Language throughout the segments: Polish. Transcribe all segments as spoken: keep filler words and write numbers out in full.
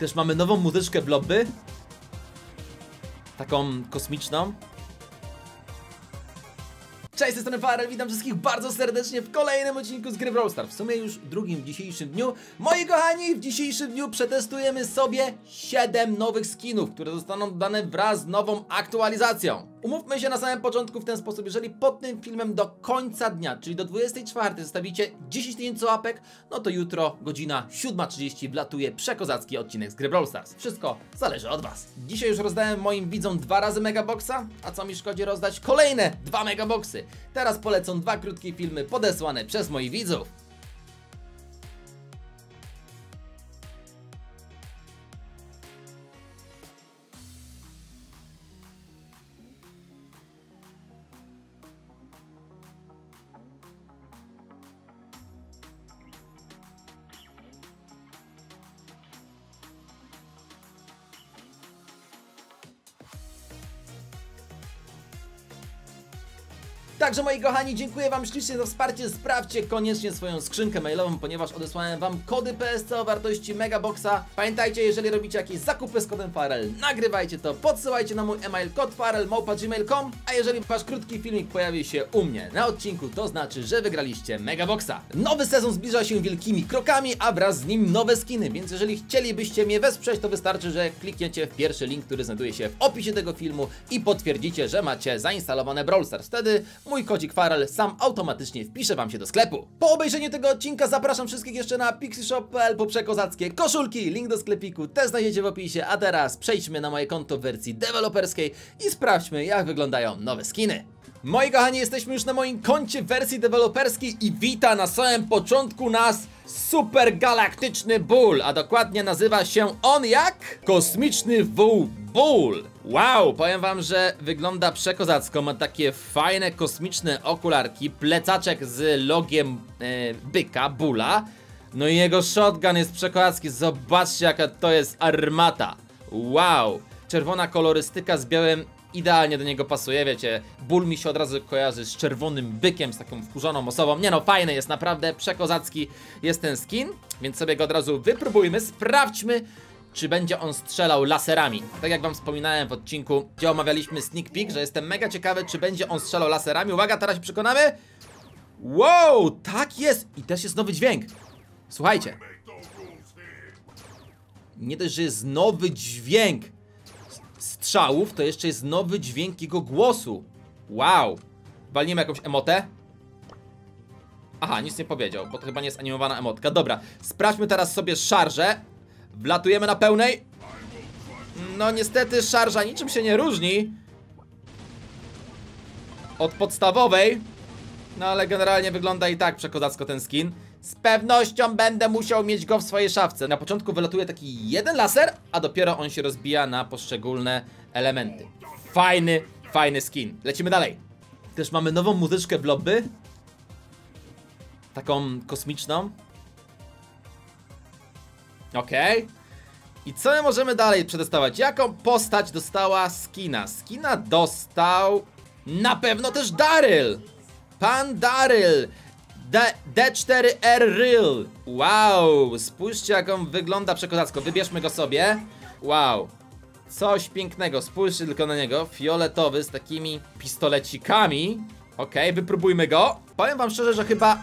Też mamy nową muzyczkę Blobby. Taką kosmiczną. Cześć, z tej strony Farell, witam wszystkich bardzo serdecznie w kolejnym odcinku z gry Brawl Stars. W sumie już drugim w dzisiejszym dniu. Moi kochani, w dzisiejszym dniu przetestujemy sobie siedem nowych skinów, które zostaną dodane wraz z nową aktualizacją. Umówmy się na samym początku w ten sposób, jeżeli pod tym filmem do końca dnia, czyli do dwudziestej czwartej zostawicie dziesięć tysięcy łapek, no to jutro godzina siódma trzydzieści wlatuje przekozacki odcinek z gry Brawl Stars. Wszystko zależy od was. Dzisiaj już rozdałem moim widzom dwa razy Mega Boxa, a co mi szkodzi rozdać kolejne dwa Mega Boxy. Teraz polecą dwa krótkie filmy podesłane przez moich widzów. Także moi kochani, dziękuję wam ślicznie za wsparcie, sprawdźcie koniecznie swoją skrzynkę mailową, ponieważ odesłałem wam kody P S C o wartości Mega Boxa. Pamiętajcie, jeżeli robicie jakieś zakupy z kodem Farell, nagrywajcie to, podsyłajcie na mój e-mail kod farell małpa gmail kropka com, a jeżeli wasz krótki filmik pojawi się u mnie na odcinku, to znaczy, że wygraliście Mega Boxa. Nowy sezon zbliża się wielkimi krokami, a wraz z nim nowe skiny, więc jeżeli chcielibyście mnie wesprzeć, to wystarczy, że klikniecie w pierwszy link, który znajduje się w opisie tego filmu i potwierdzicie, że macie zainstalowane Brawl Stars. Wtedy mój kodzik Farell sam automatycznie wpisze wam się do sklepu. Po obejrzeniu tego odcinka zapraszam wszystkich jeszcze na Pixieshop kropka p l po przekozackie koszulki. Link do sklepiku też znajdziecie w opisie. A teraz przejdźmy na moje konto w wersji deweloperskiej i sprawdźmy, jak wyglądają nowe skiny. Moi kochani, jesteśmy już na moim koncie w wersji deweloperskiej i wita na samym początku nas super galaktyczny Bull. A dokładnie nazywa się on jak? Kosmiczny wół Bull. Wow, powiem wam, że wygląda przekozacko, ma takie fajne kosmiczne okularki, plecaczek z logiem e, byka, Bulla. No i jego shotgun jest przekozacki, zobaczcie jaka to jest armata. Wow, czerwona kolorystyka z białym idealnie do niego pasuje, wiecie, Bull mi się od razu kojarzy z czerwonym bykiem, z taką wkurzoną osobą. Nie no, fajny jest naprawdę, przekozacki jest ten skin, więc sobie go od razu wypróbujmy, sprawdźmy, czy będzie on strzelał laserami. Tak jak wam wspominałem w odcinku, gdzie omawialiśmy sneak peek, że jestem mega ciekawy, czy będzie on strzelał laserami. Uwaga, teraz się przekonamy. Wow, tak jest. I też jest nowy dźwięk. Słuchajcie. Nie dość, że jest nowy dźwięk strzałów, to jeszcze jest nowy dźwięk jego głosu. Wow. Walnijmy jakąś emotę. Aha, nic nie powiedział, bo to chyba nie jest animowana emotka. Dobra, sprawdźmy teraz sobie szarżę. Wlatujemy na pełnej. No niestety szarża niczym się nie różni od podstawowej. No ale generalnie wygląda i tak przekozacko ten skin. Z pewnością będę musiał mieć go w swojej szafce. Na początku wylatuje taki jeden laser, a dopiero on się rozbija na poszczególne elementy. Fajny, fajny skin. Lecimy dalej. Też mamy nową muzyczkę Blobby. Taką kosmiczną. Okej. Okay. I co my możemy dalej przetestować? Jaką postać dostała skina? Skina dostał na pewno też Darryl. Pan Darryl. D cztery R Ryl. Wow. Spójrzcie, jak on wygląda przekozacko. Wybierzmy go sobie. Wow. Coś pięknego. Spójrzcie tylko na niego. Fioletowy z takimi pistolecikami. Okej, okay, wypróbujmy go. Powiem wam szczerze, że chyba...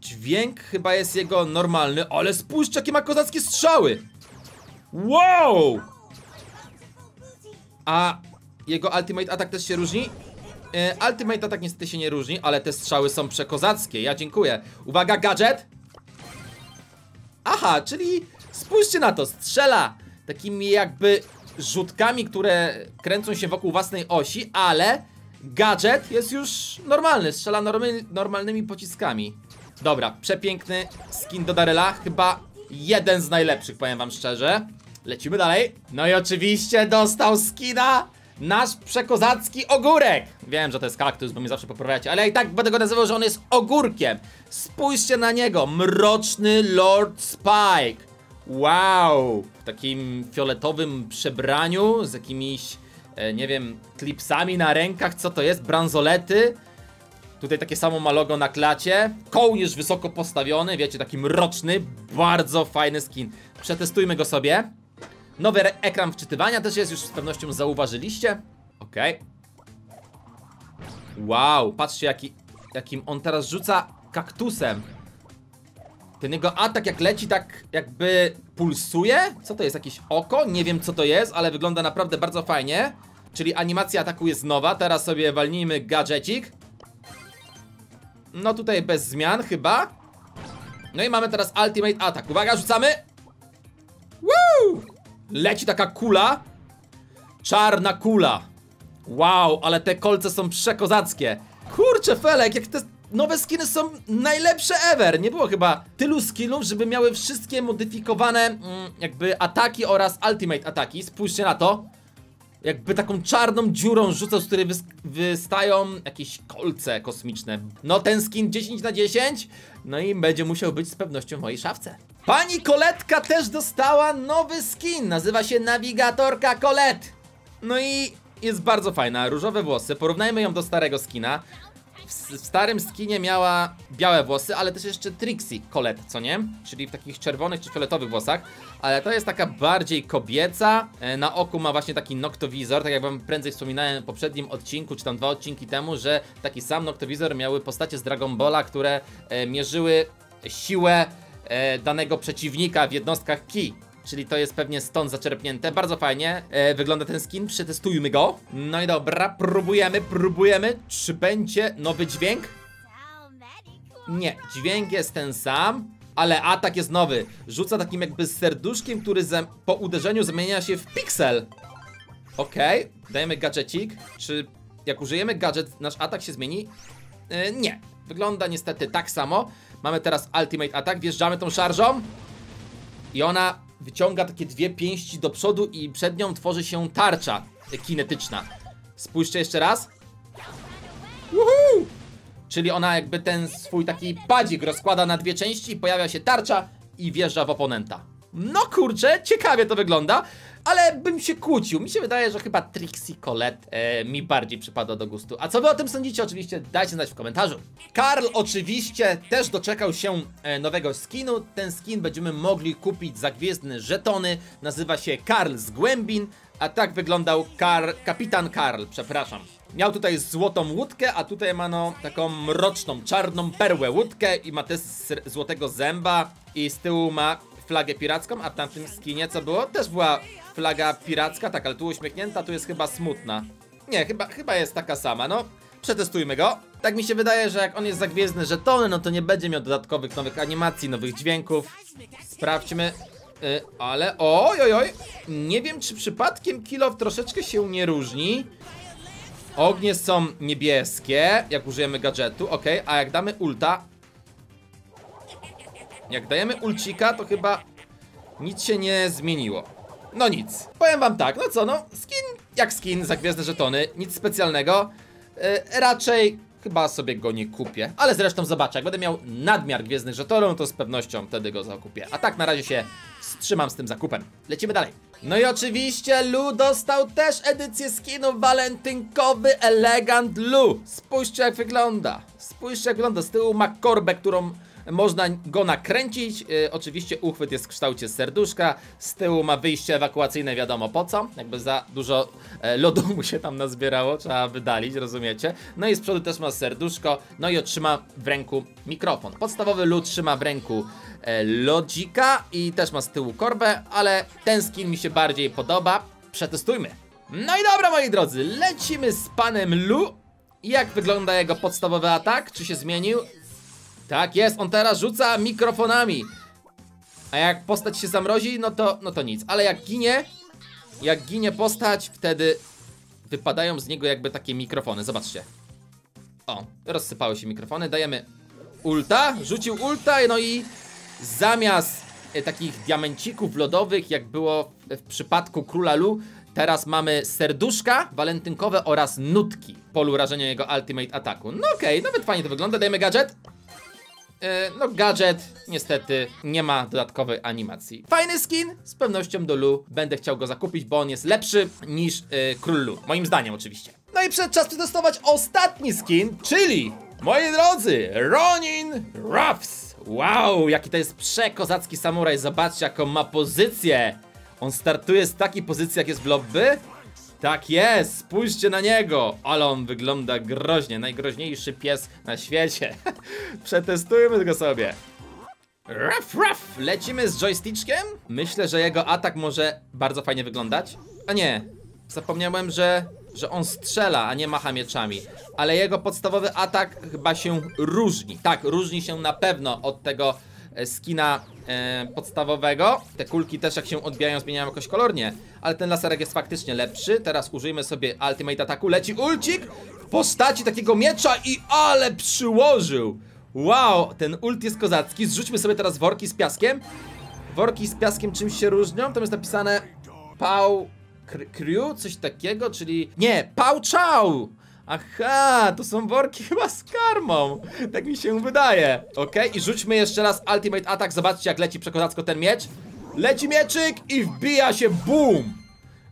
dźwięk chyba jest jego normalny, ale spójrzcie, jakie ma kozackie strzały. Wow! A jego ultimate atak też się różni? E, ultimate atak niestety się nie różni, ale te strzały są przekozackie, ja dziękuję. Uwaga, gadżet! Aha, czyli spójrzcie na to, strzela takimi jakby rzutkami, które kręcą się wokół własnej osi, ale gadżet jest już normalny, strzela normy, normalnymi pociskami. Dobra, przepiękny skin do Darryla, chyba jeden z najlepszych, powiem wam szczerze. Lecimy dalej. No i oczywiście dostał skina nasz przekozacki ogórek. Wiem, że to jest kaktus, bo mnie zawsze poprawiacie, ale ja i tak będę go nazywał, że on jest ogórkiem. Spójrzcie na niego, mroczny Lord Spike. Wow, w takim fioletowym przebraniu z jakimiś, e, nie wiem, klipsami na rękach, co to jest, bransolety. Tutaj takie samo ma logo na klacie. Kołnierz wysoko postawiony, wiecie, taki mroczny. Bardzo fajny skin. Przetestujmy go sobie. Nowy ekran wczytywania też jest, już z pewnością zauważyliście. Okej. Okay. Wow, patrzcie jaki, jakim on teraz rzuca kaktusem. Ten jego atak jak leci, tak jakby pulsuje. Co to jest? Jakieś oko? Nie wiem co to jest, ale wygląda naprawdę bardzo fajnie. Czyli animacja ataku jest nowa. Teraz sobie walnijmy gadżecik. No tutaj bez zmian chyba. No i mamy teraz ultimate atak. Uwaga, rzucamy. Woo! Leci taka kula. Czarna kula. Wow, ale te kolce są przekozackie. Kurczę Felek, jak te nowe skiny są najlepsze ever. Nie było chyba tylu skinów, żeby miały wszystkie modyfikowane mm, jakby ataki oraz ultimate ataki. Spójrzcie na to. Jakby taką czarną dziurą rzucał, z której wys wystają jakieś kolce kosmiczne. No ten skin dziesięć na dziesięć. No i będzie musiał być z pewnością w mojej szafce. Pani Koletka też dostała nowy skin. Nazywa się Nawigatorka Colette. No i jest bardzo fajna. Różowe włosy. Porównajmy ją do starego skina. W, w starym skinie miała białe włosy, ale też jeszcze Trixie Colette, co nie? Czyli w takich czerwonych czy fioletowych włosach. Ale to jest taka bardziej kobieca. Na oku ma właśnie taki noktowizor. Tak jak wam prędzej wspominałem w poprzednim odcinku, czy tam dwa odcinki temu, że taki sam noktowizor miały postacie z Dragon Balla, które e, mierzyły siłę e, danego przeciwnika w jednostkach ki. Czyli to jest pewnie stąd zaczerpnięte. Bardzo fajnie e, wygląda ten skin. Przetestujmy go. No i dobra, próbujemy, próbujemy. Czy będzie nowy dźwięk? Nie, dźwięk jest ten sam, ale atak jest nowy. Rzuca takim jakby serduszkiem, który po uderzeniu zamienia się w piksel. Okej, okay. Dajemy gadżecik. Czy jak użyjemy gadżet, nasz atak się zmieni? E, nie, wygląda niestety tak samo. Mamy teraz ultimate atak. Wjeżdżamy tą szarżą i ona wyciąga takie dwie pięści do przodu i przed nią tworzy się tarcza kinetyczna. Spójrzcie jeszcze raz. Woohoo! Czyli ona jakby ten swój taki padzik rozkłada na dwie części i pojawia się tarcza i wjeżdża w oponenta. No kurczę, ciekawie to wygląda, ale bym się kłócił. Mi się wydaje, że chyba Trixie Colette e, mi bardziej przypada do gustu. A co wy o tym sądzicie? Oczywiście dajcie znać w komentarzu. Karl oczywiście też doczekał się e, nowego skinu. Ten skin będziemy mogli kupić za gwiezdne żetony. Nazywa się Karl z Głębin, a tak wyglądał Karl, kapitan Karl, przepraszam. Miał tutaj złotą łódkę, a tutaj ma no taką mroczną, czarną perłę łódkę i ma też złotego zęba i z tyłu ma flagę piracką, a w tamtym skinie co było? Też była flaga piracka, tak, ale tu uśmiechnięta, tu jest chyba smutna. Nie, chyba, chyba jest taka sama, no. Przetestujmy go. Tak mi się wydaje, że jak on jest za gwiezdne żetony, no to nie będzie miał dodatkowych nowych animacji, nowych dźwięków. Sprawdźmy. Yy, ale oj, oj, oj. Nie wiem, czy przypadkiem kilof troszeczkę się nie różni. Ognie są niebieskie, jak użyjemy gadżetu, ok, a jak damy ulta, jak dajemy ulcika, to chyba nic się nie zmieniło. No nic, powiem wam tak, no co, no skin jak skin za gwiezdne żetony, nic specjalnego, yy, raczej chyba sobie go nie kupię, ale zresztą zobaczę, jak będę miał nadmiar gwiezdnych żetonów, to z pewnością wtedy go zakupię, a tak na razie się wstrzymam z tym zakupem. Lecimy dalej. No i oczywiście Lu dostał też edycję skinu walentynkowy Elegant Lu. Spójrzcie jak wygląda, spójrzcie jak wygląda, z tyłu ma korbę, którą można go nakręcić, yy, oczywiście uchwyt jest w kształcie serduszka, z tyłu ma wyjście ewakuacyjne, wiadomo po co, jakby za dużo e, lodu mu się tam nazbierało, trzeba wydalić, rozumiecie? No i z przodu też ma serduszko, no i otrzyma w ręku mikrofon. Podstawowy Lu trzyma w ręku e, lodzika i też ma z tyłu korbę, ale ten skin mi się bardziej podoba, przetestujmy. No i dobra moi drodzy, lecimy z panem Lu. Jak wygląda jego podstawowy atak, czy się zmienił? Tak jest, on teraz rzuca mikrofonami. A jak postać się zamrozi, no to, no to nic. Ale jak ginie, jak ginie postać, wtedy wypadają z niego jakby takie mikrofony. Zobaczcie. O, rozsypały się mikrofony. Dajemy ulta, rzucił ulta, no i zamiast e, takich diamencików lodowych, jak było w, w przypadku Króla Lu, teraz mamy serduszka walentynkowe oraz nutki w polu rażenia jego ultimate ataku. No okej, okay, nawet fajnie to wygląda. Dajemy gadżet. No gadżet niestety nie ma dodatkowej animacji. Fajny skin, z pewnością do Lu będę chciał go zakupić, bo on jest lepszy niż yy, Król Lu, moim zdaniem oczywiście. No i przed czas przetestować ostatni skin, czyli Moi drodzy, Ronin Ruffs. Wow, jaki to jest przekozacki samuraj. Zobaczcie, jaką ma pozycję. On startuje z takiej pozycji, jak jest w lobby. Tak jest, spójrzcie na niego. Ale on wygląda groźnie. Najgroźniejszy pies na świecie. Przetestujmy go sobie. Ruff, ruff. Lecimy z joystickiem. Myślę, że jego atak może bardzo fajnie wyglądać. A nie, zapomniałem, że, że on strzela, a nie macha mieczami. Ale jego podstawowy atak chyba się różni. Tak, różni się na pewno od tego skina e, podstawowego. Te kulki też, jak się odbijają, zmieniają jakoś kolornie. Ale ten laserek jest faktycznie lepszy. Teraz użyjmy sobie ultimate ataku. Leci ulcik w postaci takiego miecza i ale przyłożył. Wow, ten ult jest kozacki. Zrzućmy sobie teraz worki z piaskiem. Worki z piaskiem czymś się różnią. Tam jest napisane Pau Crew, coś takiego, czyli... Nie, Pau Chow. Aha, to są worki chyba z karmą. Tak mi się wydaje. Okej, i rzućmy jeszcze raz ultimate attack. Zobaczcie, jak leci przekozacko ten miecz. Leci mieczyk i wbija się, boom,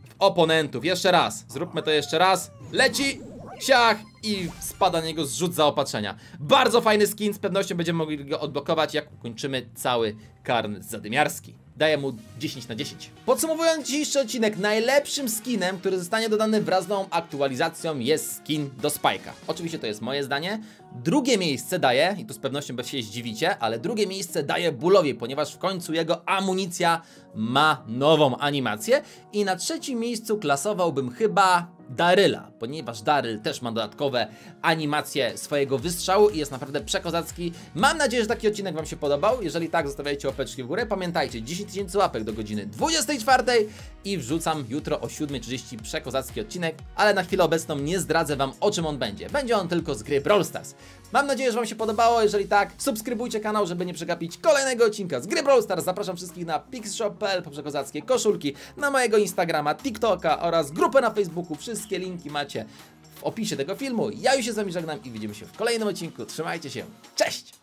w oponentów. Jeszcze raz, zróbmy to jeszcze raz. Leci, siach, i spada na niego zrzut zaopatrzenia. Bardzo fajny skin, z pewnością będziemy mogli go odblokować, jak ukończymy cały karn zadymiarski. Daję mu dziesięć na dziesięć. Podsumowując dzisiejszy odcinek, najlepszym skinem, który zostanie dodany wraz z nową aktualizacją, jest skin do Spike'a. Oczywiście to jest moje zdanie. Drugie miejsce daję, i tu z pewnością się zdziwicie, ale drugie miejsce daję Bullowi, ponieważ w końcu jego amunicja ma nową animację. I na trzecim miejscu klasowałbym chyba Daryla, ponieważ Daryl też ma dodatkowe animacje swojego wystrzału i jest naprawdę przekozacki. Mam nadzieję, że taki odcinek wam się podobał. Jeżeli tak, zostawiajcie łapeczki w górę. Pamiętajcie, dziesięć tysięcy łapek do godziny dwudziestej czwartej i wrzucam jutro o siódmej trzydzieści przekozacki odcinek, ale na chwilę obecną nie zdradzę wam, o czym on będzie. Będzie on tylko z gry Brawl Stars. Mam nadzieję, że wam się podobało. Jeżeli tak, subskrybujcie kanał, żeby nie przegapić kolejnego odcinka z gry Brawl Stars. Zapraszam wszystkich na Pixieshop kropka p l po przekozackie koszulki, na mojego Instagrama, TikToka oraz grupę na Facebooku. Wszystkie linki macie w opisie tego filmu. Ja już się z wami żegnam i widzimy się w kolejnym odcinku. Trzymajcie się. Cześć!